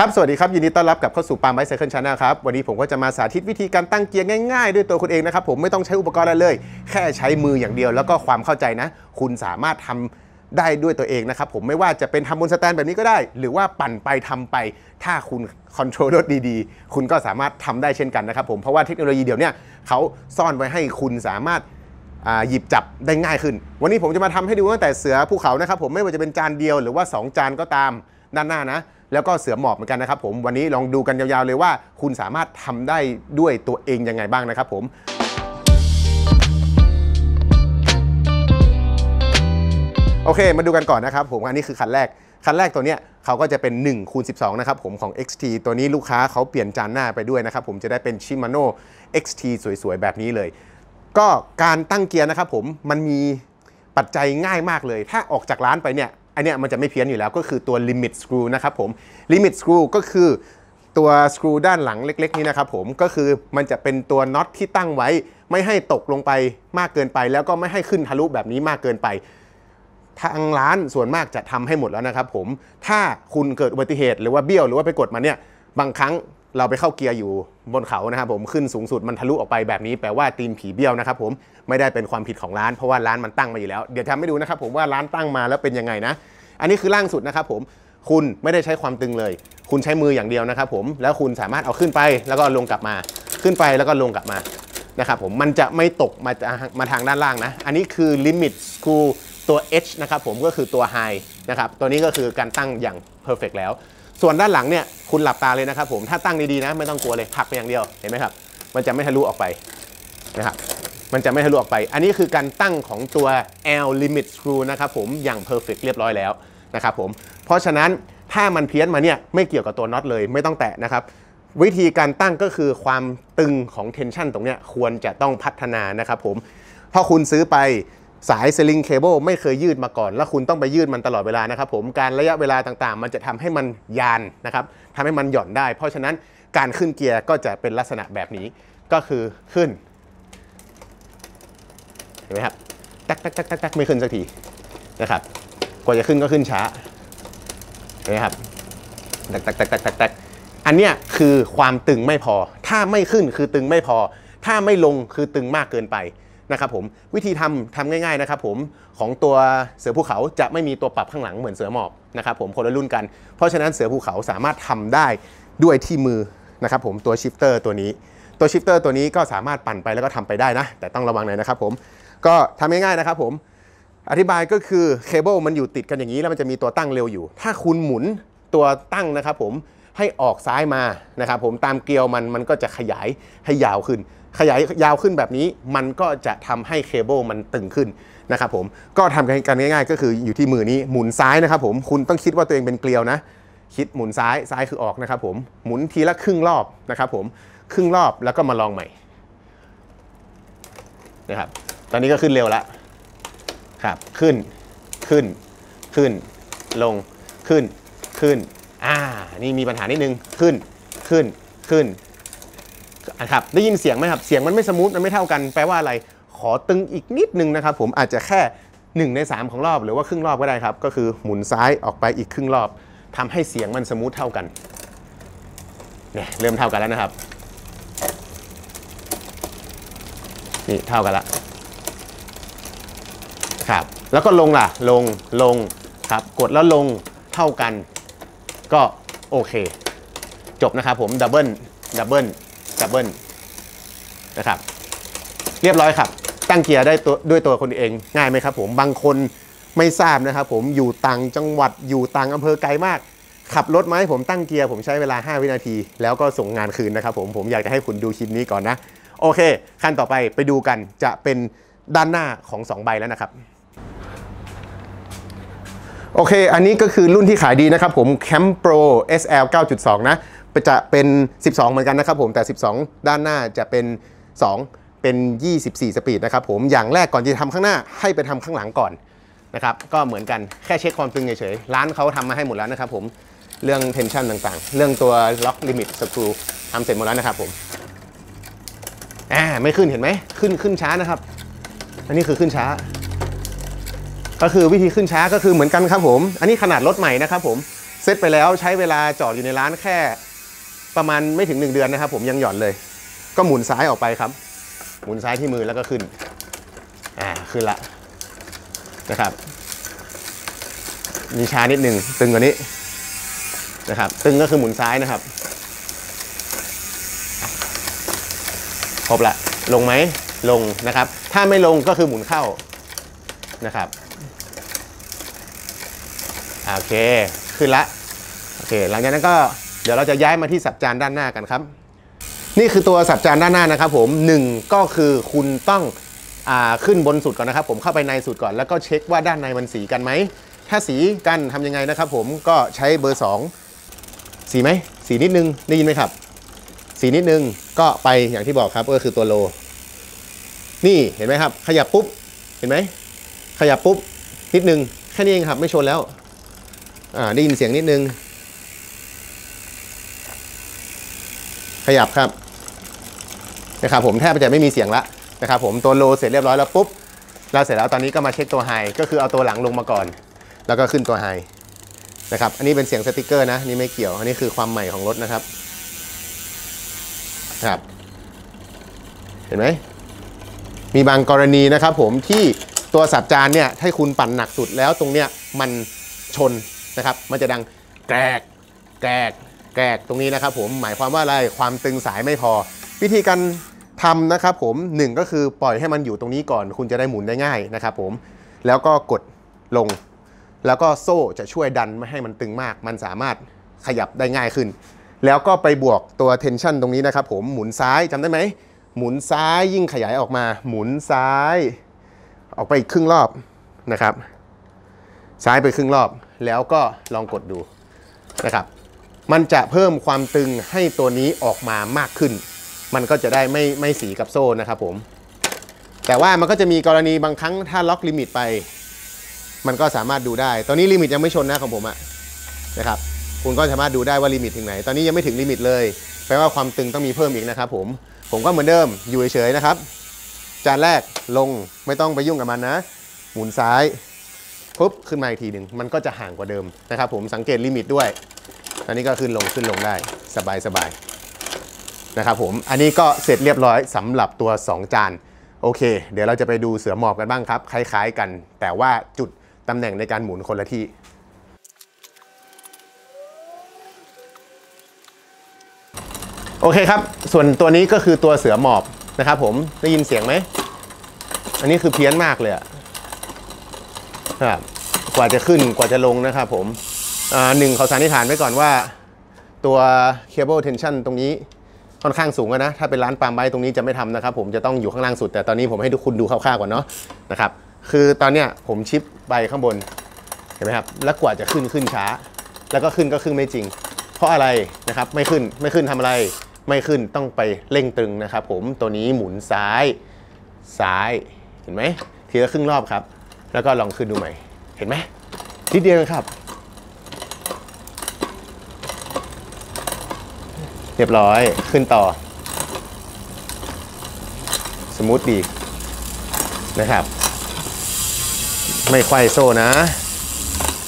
ครับสวัสดีครับยินดีต้อนรับกับเข้าสู่ปาล์มไบค์ไซเคิลชาแนลครับวันนี้ผมก็จะมาสาธิตวิธีการตั้งเกียร์ง่ายๆด้วยตัวคุณเองนะครับผมไม่ต้องใช้อุปกรณ์อะไรเลยแค่ใช้มืออย่างเดียวแล้วก็ความเข้าใจนะคุณสามารถทำได้ด้วยตัวเองนะครับผมไม่ว่าจะเป็นทำบนสแตนแบบนี้ก็ได้หรือว่าปั่นไปทำไปถ้าคุณคอนโทรลรถดีๆคุณก็สามารถทำได้เช่นกันนะครับผมเพราะว่าเทคโนโลยีเดี๋ยวนี้เขาซ่อนไว้ให้คุณสามารถหยิบจับได้ง่ายขึ้นวันนี้ผมจะมาทำให้ดูตั้งแต่เสือภูเขานะครับผมไม่ว่าจะเป็นจานเดียวหรือว่า2จานก็ตามด้านหน้านะแล้วก็เสือหมอบเหมือนกันนะครับผมวันนี้ลองดูกันยาวๆเลยว่าคุณสามารถทำได้ด้วยตัวเองยังไงบ้างนะครับผมโอเคมาดูกันก่อนนะครับผมอันนี้คือคันแรกตัวเนี้ยเขาก็จะเป็น1x12นะครับผมของ XT ตัวนี้ลูกค้าเขาเปลี่ยนจานหน้าไปด้วยนะครับผมจะได้เป็น Shimano XT สวยๆแบบนี้เลยก็การตั้งเกียร์นะครับผมมันมีปัจจัยง่ายมากเลยถ้าออกจากร้านไปเนี่ยอันนี้มันจะไม่เพี้ยนอยู่แล้วก็คือตัว limit screw นะครับผม limit screw ก็คือตัวสกรูด้านหลังเล็กๆนี้นะครับผมก็คือมันจะเป็นตัวน็อตที่ตั้งไว้ไม่ให้ตกลงไปมากเกินไปแล้วก็ไม่ให้ขึ้นทะลุแบบนี้มากเกินไปทางร้านส่วนมากจะทำให้หมดแล้วนะครับผมถ้าคุณเกิดอุบัติเหตุหรือว่าเบี้ยวหรือว่าไปกดมาเนี่ยบางครั้งเราไปเข้าเกียร์อยู่บนเขานะครับผมขึ้นสูงสุดมันทะลุออกไปแบบนี้แปลว่าตีนผีเบี้ยวนะครับผมไม่ได้เป็นความผิดของร้านเพราะว่าร้านมันตั้งมาอยู่แล้วเดี๋ยวทำให้ดูนะครับผมว่าร้านตั้งมาแล้วเป็นยังไงนะอันนี้คือล่างสุดนะครับผมคุณไม่ได้ใช้ความตึงเลยคุณใช้มืออย่างเดียวนะครับผมแล้วคุณสามารถเอาขึ้นไปแล้วก็ลงกลับมาขึ้นไปแล้วก็ลงกลับมานะครับผมมันจะไม่ตกมาทางด้านล่างนะอันนี้คือลิมิตสกรูตัว H นะครับผมก็คือตัว High นะครับตัวนี้ก็คือการตั้งอย่าง Perfect แล้วส่วนด้านหลังเนี่ยคุณหลับตาเลยนะครับผมถ้าตั้งดีๆนะไม่ต้องกลัวเลยผลักไปอย่างเดียวเห็นไหมครับมันจะไม่ทะลุออกไปนะครับมันจะไม่ทะลุออกไปอันนี้คือการตั้งของตัว L Limit Screw นะครับผมอย่าง Perfect เรียบร้อยแล้วนะครับผมเพราะฉะนั้นถ้ามันเพี้ยนมาเนี่ยไม่เกี่ยวกับตัวน็อตเลยไม่ต้องแตะนะครับวิธีการตั้งก็คือความตึงของ Tension ตรงเนี้ยควรจะต้องพัฒนานะครับผมพอคุณซื้อไปสายสลิงเคเบิลไม่เคยยืดมาก่อนแล้วคุณต้องไปยืดมันตลอดเวลานะครับผมการระยะเวลาต่างๆมันจะทำให้มันยานนะครับทำให้มันหย่อนได้เพราะฉะนั้นการขึ้นเกียร์ก็จะเป็นลักษณะแบบนี้ก็คือขึ้นเห็นไหมครับตักตักตักตักตักไม่ขึ้นสักทีนะครับกว่าจะขึ้นก็ขึ้นช้าเห็นไหมครับตักตักตักตักตักตักอันเนี้ยคือความตึงไม่พอถ้าไม่ขึ้นคือตึงไม่พอถ้าไม่ลงคือตึงมากเกินไปนะครับผมวิธีทำง่ายๆนะครับผมของตัวเสือภูเขาจะไม่มีตัวปรับข้างหลังเหมือนเสือหมอบนะครับผมคนละรุ่นกันเพราะฉะนั้นเสือภูเขาสามารถทำได้ด้วยที่มือนะครับผมตัวชิฟเตอร์ตัวนี้ก็สามารถปั่นไปแล้วก็ทำไปได้นะแต่ต้องระวังหน่อยนะครับผมก็ทำง่ายๆนะครับผมอธิบายก็คือเคเบิลมันอยู่ติดกันอย่างนี้แล้วมันจะมีตัวตั้งเร็วอยู่ถ้าคุณหมุนตัวตั้งนะครับผมให้ออกซ้ายมานะครับผมตามเกลียวมันก็จะขยายให้ยาวขึ้นแบบนี้มันก็จะทำให้เคเบิลมันตึงขึ้นนะครับผมก็ทำกันง่ายๆก็คืออยู่ที่มือนี้หมุนซ้ายนะครับผมคุณต้องคิดว่าตัวเองเป็นเกลียวนะคิดหมุนซ้ายคือออกนะครับผมหมุนทีละครึ่งรอบนะครับผมครึ่งรอบแล้วก็มาลองใหม่นะครับตอนนี้ก็ขึ้นเร็วแล้วครับขึ้นลงขึ้นนี่มีปัญหานิดนึงขึ้นครับได้ยินเสียงไหมครับเสียงมันไม่สมูทมันไม่เท่ากันแปลว่าอะไรขอตึงอีกนิดนึงนะครับผมอาจจะแค่1ใน3ของรอบหรือว่าครึ่งรอบก็ได้ครับก็คือหมุนซ้ายออกไปอีกครึ่งรอบทำให้เสียงมันสมูทเท่ากันเนี่ยเริ่มเท่ากันแล้วนะครับนี่เท่ากันแล้วครับแล้วก็ลงล่ะลงครับกดแล้วลงเท่ากันก็โอเคจบนะครับผมดับเบิลนะครับเรียบร้อยครับตั้งเกียร์ได้ด้วยตัวคนเองง่ายไหมครับผมบางคนไม่ทราบนะครับผมอยู่ต่างจังหวัดอยู่ต่างอำเภอไกลมากขับรถไหมผมตั้งเกียร์ผมใช้เวลา5วินาทีแล้วก็ส่งงานคืนนะครับผมอยากจะให้คุณดูคลิปนี้ก่อนนะโอเคขั้นต่อไปไปดูกันจะเป็นด้านหน้าของ2ใบแล้วนะครับโอเคอันนี้ก็คือรุ่นที่ขายดีนะครับผม Cam Pro SL 9.2 นะจะเป็น12เหมือนกันนะครับผมแต่12ด้านหน้าจะเป็น2เป็น24สปีดนะครับผมอย่างแรกก่อนจะทำข้างหน้าให้ไปทำข้างหลังก่อนนะครับก็เหมือนกันแค่เช็คความตึงเฉยๆร้านเขาทำมาให้หมดแล้วนะครับผมเรื่อง tension ต่างๆเรื่องตัว lock limit screw ทำเสร็จหมดแล้วนะครับผมไม่ขึ้นเห็นไหมขึ้นช้านะครับอันนี้คือขึ้นช้าก็คือวิธีขึ้นช้าก็คือเหมือนกันครับผมอันนี้ขนาดรถใหม่นะครับผม ตไปแล้วใช้เวลาจอดอยู่ในร้านแค่ประมาณไม่ถึง1เดือนนะครับผมยังหย่อนเลยก็หมุนซ้ายออกไปครับหมุนซ้ายที่มือแล้วก็ขึ้นขึ้นละนะครับมีช้านิดนึงตึงกว่านี้นะครับตึงก็คือหมุนซ้ายนะครับครบละลงไหมลงนะครับถ้าไม่ลงก็คือหมุนเข้านะครับโอเคขึ้นละโอเคหลังจากนั้นก็เดี๋ยวเราจะย้ายมาที่สับจานด้านหน้ากันครับนี่คือตัวสับจานด้านหน้านะครับผม1ก็คือคุณต้องขึ้นบนสุดก่อนนะครับผมเข้าไปในสุดก่อนแล้วก็เช็คว่าด้านในมันสีกันไหมถ้าสีกันทำยังไงนะครับผมก็ใช้เบอร์2สีไหมสีนิดนึงได้ยินไหมครับสีนิดนึงก็ไปอย่างที่บอกครับก็คือตัวโลนี่เห็นไหมครับขยับปุ๊บเห็นไหมขยับปุ๊บนิดนึงแค่นี้เองครับไม่ชนแล้วได้ยินเสียงนิดนึงขยับครับนะครับผมแทบจะไม่มีเสียงละนะครับผมตัวโลเสร็จเรียบร้อยแล้วปุ๊บเราเสร็จแล้วตอนนี้ก็มาเช็คตัวไฮก็คือเอาตัวหลังลงมาก่อนแล้วก็ขึ้นตัวไฮนะครับอันนี้เป็นเสียงสติ๊กเกอร์นะนี่ไม่เกี่ยวอันนี้คือความใหม่ของรถนะครับครับเห็นไหมมีบางกรณีนะครับผมที่ตัวสับจานเนี่ยถ้าคุณปั่นหนักสุดแล้วตรงเนี้ยมันชนนะครับมันจะดังแกรกแกรกแกรกตรงนี้นะครับผมหมายความว่าอะไรความตึงสายไม่พอวิธีการทำนะครับผม1ก็คือปล่อยให้มันอยู่ตรงนี้ก่อนคุณจะได้หมุนได้ง่ายนะครับผมแล้วก็กดลงแล้วก็โซ่จะช่วยดันไม่ให้มันตึงมากมันสามารถขยับได้ง่ายขึ้นแล้วก็ไปบวกตัวเทนชั่นตรงนี้นะครับผมหมุนซ้ายจำได้ไหมหมุนซ้ายยิ่งขยายออกมาหมุนซ้ายออกไปอีกครึ่งรอบนะครับซ้ายไปครึ่งรอบแล้วก็ลองกดดูนะครับมันจะเพิ่มความตึงให้ตัวนี้ออกมามากขึ้นมันก็จะได้ไม่สีกับโซ่นะครับผมแต่ว่ามันก็จะมีกรณีบางครั้งถ้าล็อกลิมิตไปมันก็สามารถดูได้ตอนนี้ลิมิตยังไม่ชนนะของผมนะครับคุณก็สามารถดูได้ว่าลิมิตถึงไหนตอนนี้ยังไม่ถึงลิมิตเลยแปลว่าความตึงต้องมีเพิ่มอีกนะครับผมก็เหมือนเดิมอยู่เฉยๆนะครับจานแรกลงไม่ต้องไปยุ่งกับมันนะหมุนซ้ายปุ๊บขึ้นมาอีกทีหนึ่งมันก็จะห่างกว่าเดิมนะครับผมสังเกตลิมิตด้วยอันนี้ก็ขึ้นลงขึ้นลงได้สบายๆนะครับผมอันนี้ก็เสร็จเรียบร้อยสำหรับตัว2จานโอเคเดี๋ยวเราจะไปดูเสือหมอบกันบ้างครับคล้ายๆกันแต่ว่าจุดตำแหน่งในการหมุนคนละที่โอเคครับส่วนตัวนี้ก็คือตัวเสือหมอบนะครับผมได้ยินเสียงไหมอันนี้คือเพี้ยนมากเลยครับกว่าจะขึ้นกว่าจะลงนะครับผมเขาสันนิษฐานไว้ก่อนว่าตัวเคเบิลเทนชั่นตรงนี้ค่อนข้างสูงนะถ้าเป็นร้านปาล์มไบตรงนี้จะไม่ทำนะครับผมจะต้องอยู่ข้างล่างสุดแต่ตอนนี้ผมให้ทุกคนดูคร่าวๆก่อนเนาะนะครับคือตอนเนี้ยผมชิปไปข้างบนเห็นไหมครับแล้วกว่าจะขึ้นช้าแล้วก็ขึ้นไม่จริงเพราะอะไรนะครับไม่ขึ้นทำอะไรไม่ขึ้นต้องไปเร่งตึงนะครับผมตัวนี้หมุนซ้ายเห็นไหมทีละครึ่งรอบครับแล้วก็ลองขึ้นดูใหม่เห็นไหมนิดเดียวครับเรียบร้อยขึ้นต่อสมูทดีนะครับไม่ไขว้โซ่นะ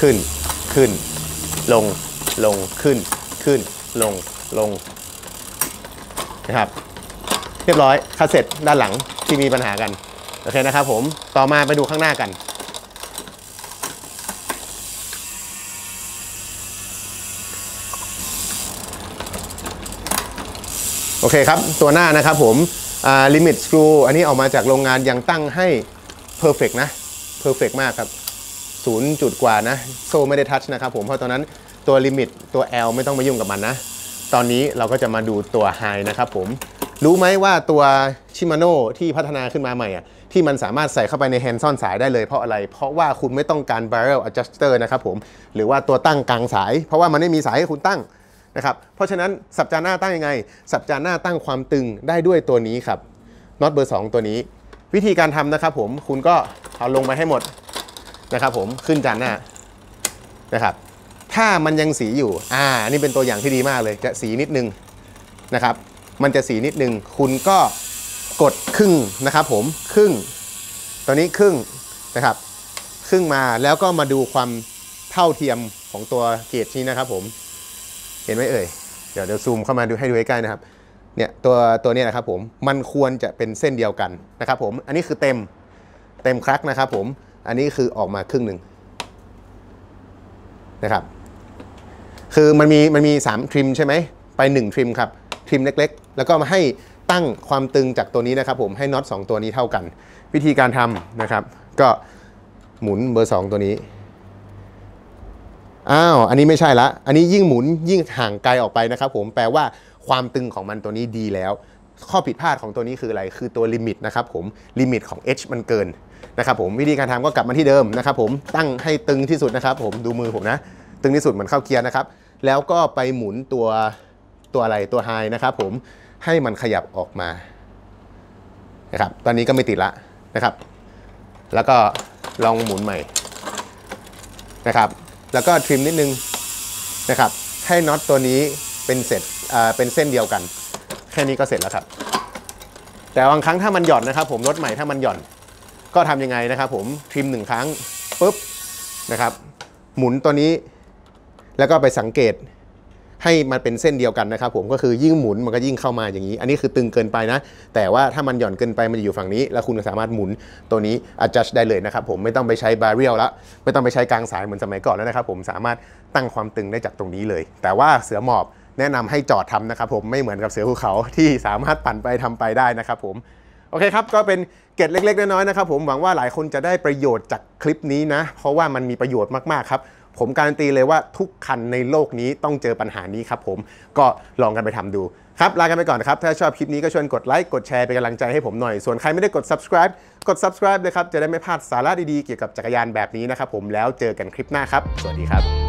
ขึ้นลงขึ้นลงนะครับเรียบร้อยคัสเซ็ตด้านหลังที่มีปัญหากันโอเคนะครับผมต่อมาไปดูข้างหน้ากันโอเคครับตัวหน้านะครับผมลิมิตสกรูอันนี้ออกมาจากโรงงานยังตั้งให้เพอร์เฟกต์นะเพอร์เฟกต์มากครับ0จุดกว่านะโซ่ไม่ได้ทัชนะครับผมเพราะตอนนั้นตัวลิมิตตัว L ไม่ต้องมายุ่งกับมันนะตอนนี้เราก็จะมาดูตัวไฮนะครับผมรู้ไหมว่าตัวชิมาโน่ที่พัฒนาขึ้นมาใหม่ที่มันสามารถใส่เข้าไปในแฮนด์ซ่อนสายได้เลยเพราะอะไรเพราะว่าคุณไม่ต้องการ barrel adjuster นะครับผมหรือว่าตัวตั้งกลางสายเพราะว่ามันไม่มีสายให้คุณตั้งนะครับเพราะฉะนั้นสับจานหน้าตั้งยังไงสับจานหน้าตั้งความตึงได้ด้วยตัวนี้ครับน็อตเบอร์2ตัวนี้วิธีการทำนะครับผมคุณก็เอาลงไปให้หมดนะครับผมขึ้นจานหน้านะครับถ้ามันยังสีอยู่นี่เป็นตัวอย่างที่ดีมากเลยจะสีนิดนึงนะครับมันจะสีนิดนึงคุณก็กดครึ่งนะครับผมครึ่งตัวนี้ครึ่งนะครับครึ่งมาแล้วก็มาดูความเท่าเทียม ของตัวเกจนี้นะครับผมเห็นไหมเอ่ยเดี๋ยวซูมเข้ามาดูให้ดูใกล้ๆนะครับเนี่ยตัวนี้นะครับผมมันควรจะเป็นเส้นเดียวกันนะครับผมอันนี้คือเต็มคลักนะครับผมอันนี้คือออกมาครึ่งหนึ่งนะครับคือมันมี3ทริมใช่ไหมไป1ทริมครับทริมเล็กๆแล้วก็มาให้ตั้งความตึงจากตัวนี้นะครับผมให้น็อต2ตัวนี้เท่ากันวิธีการทำนะครับก็หมุนเบอร์2ตัวนี้อ้าวอันนี้ไม่ใช่ละอันนี้ยิ่งหมุนยิ่งห่างไกลออกไปนะครับผมแปลว่าความตึงของมันตัวนี้ดีแล้วข้อผิดพลาดของตัวนี้คืออะไรคือตัวลิมิตนะครับผมลิมิตของ H มันเกินนะครับผมวิธีการทำก็กลับมาที่เดิมนะครับผมตั้งให้ตึงที่สุดนะครับผมดูมือผมนะตึงที่สุดเหมือนเข้าเกียร์นะครับแล้วก็ไปหมุนตัวอะไรตัวไฮนะครับผมให้มันขยับออกมานะครับตอนนี้ก็ไม่ติดละนะครับแล้วก็ลองหมุนใหม่นะครับแล้วก็ทริมนิดนึงนะครับให้น็อตตัวนี้เป็นเส้นเดียวกันแค่นี้ก็เสร็จแล้วครับแต่บางครั้งถ้ามันหย่อนนะครับผมรถใหม่ถ้ามันหย่อนก็ทำยังไงนะครับผมทริม1ครั้งปุ๊บนะครับหมุนตัวนี้แล้วก็ไปสังเกตให้มันเป็นเส้นเดียวกันนะครับผมก็คือยิ่งหมุนมันก็ยิ่งเข้ามาอย่างนี้อันนี้คือตึงเกินไปนะแต่ว่าถ้ามันหย่อนเกินไปมันจะอยู่ฝั่งนี้แล้วคุณสามารถหมุนตัวนี้ adjust ได้เลยนะครับผมไม่ต้องไปใช้ barrier ละไม่ต้องไปใช้กลางสายเหมือนสมัยก่อนแล้วนะครับผมสามารถตั้งความตึงได้จากตรงนี้เลยแต่ว่าเสือหมอบแนะนำให้จอดทำนะครับผมไม่เหมือนกับเสือภูเขาที่สามารถปั่นไปทำไปได้นะครับผมโอเคครับก็เป็นเกร็ดเล็กๆน้อยๆนะครับผมหวังว่าหลายคนจะได้ประโยชน์จากคลิปนี้นะเพราะว่ามันมีประโยชน์มากๆครับผมการันตีเลยว่าทุกคันในโลกนี้ต้องเจอปัญหานี้ครับผมก็ลองกันไปทำดูครับลากันไปก่อนครับถ้าชอบคลิปนี้ก็ชวนกดไลค์กดแชร์เป็นกำลังใจให้ผมหน่อยส่วนใครไม่ได้กด subscribe เลยครับจะได้ไม่พลาดสาระดีๆเกี่ยวกับจักรยานแบบนี้นะครับผมแล้วเจอกันคลิปหน้าครับสวัสดีครับ